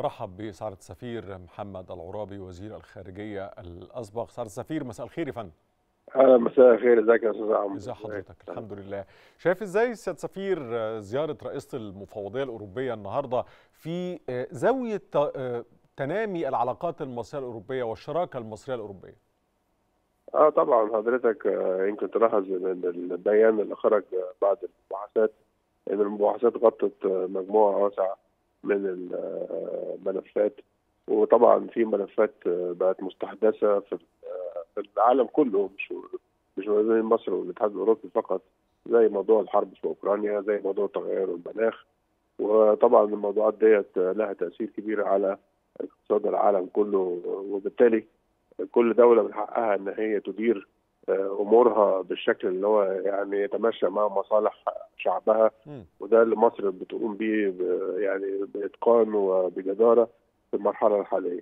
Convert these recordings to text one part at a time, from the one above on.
رحب بسعادة السفير محمد العرابي وزير الخارجية الأسبق. سعادة السفير مساء الخير يا فندم. أهلا مساء الخير، ازيك يا أستاذ عمرو؟ ازي حضرتك؟ الحمد لله. شايف ازاي سيادة السفير زيارة رئيسة المفوضية الأوروبية النهارده في زاوية تنامي العلاقات المصرية الأوروبية والشراكة المصرية الأوروبية؟ طبعا حضرتك يمكن تلاحظ من البيان اللي خرج بعد المباحثات ان المباحثات غطت مجموعه واسعه من الملفات، وطبعا في ملفات بقت مستحدثه في العالم كله، مش بين مصر والاتحاد الاوروبي فقط، زي موضوع الحرب في اوكرانيا، زي موضوع تغير المناخ، وطبعا الموضوعات ديت لها تاثير كبير على اقتصاد العالم كله، وبالتالي كل دولة من حقها ان هي تدير امورها بالشكل اللي هو يعني يتماشى مع مصالح شعبها، وده اللي مصر بتقوم بيه يعني باتقان وبجدارة في المرحلة الحالية.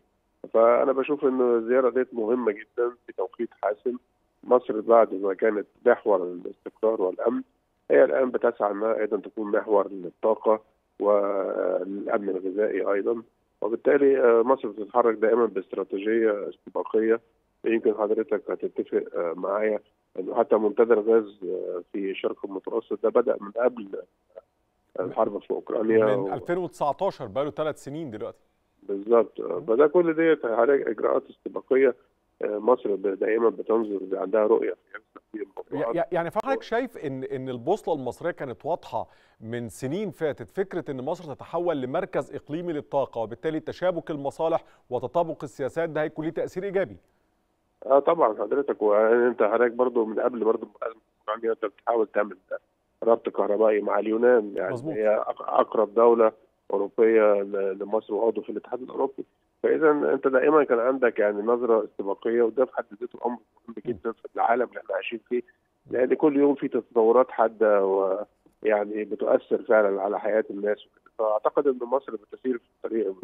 فانا بشوف ان الزيارة ديت مهمة جدا في توقيت حاسم. مصر بعد ما كانت محور الاستقرار والامن، هي الان بتسعى انها ايضا تكون محور للطاقة والامن الغذائي ايضا، وبالتالي مصر بتتحرك دائما باستراتيجيه استباقيه. يمكن حضرتك هتتفق معايا انه حتى منتدى الغاز في الشرق المتوسط ده بدا من قبل الحرب في اوكرانيا، من 2019، بقى له 3 سنين دلوقتي بالظبط. فده كل ديت اجراءات استباقيه. مصر دائما بتنظر، عندها رؤيه في الموضوع. يعني فحضرتك شايف ان البوصله المصريه كانت واضحه من سنين فاتت، فكره ان مصر تتحول لمركز اقليمي للطاقه، وبالتالي تشابك المصالح وتطابق السياسات ده هيكون ليه تاثير ايجابي. طبعا حضرتك، وانت حضرتك برضو من قبل برضو اوكرانيا انت بتحاول تعمل ربط كهربائي مع اليونان، يعني مزبوط. هي اقرب دوله اوروبيه لمصر وعضو في الاتحاد الاوروبي، فاذا انت دائما كان عندك يعني نظره استباقيه، وده في حد ذاته امر مهم جدا في العالم اللي احنا عايشين فيه، لان كل يوم في تطورات حاده ويعني بتؤثر فعلا على حياه الناس وكده. فاعتقد ان مصر بتسير في الطريق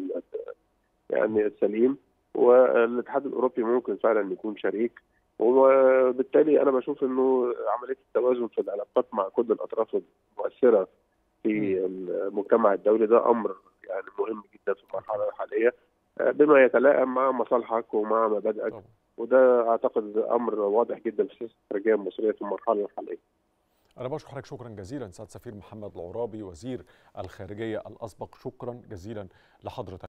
يعني السليم، والاتحاد الاوروبي ممكن فعلا يكون شريك، وبالتالي انا بشوف انه عمليه التوازن في العلاقات مع كل الاطراف المؤثره في المجتمع الدولي ده امر يعني مهم جدا في المرحله الحاليه، بما يتلائم مع مصالحك ومع مبادئك طبعا. وده اعتقد امر واضح جدا في السياسه الخارجيه المصريه في المرحله الحاليه. انا بشكر حضرتك شكرا جزيلا سعاده السفير محمد العرابي وزير الخارجيه الاسبق، شكرا جزيلا لحضرتك.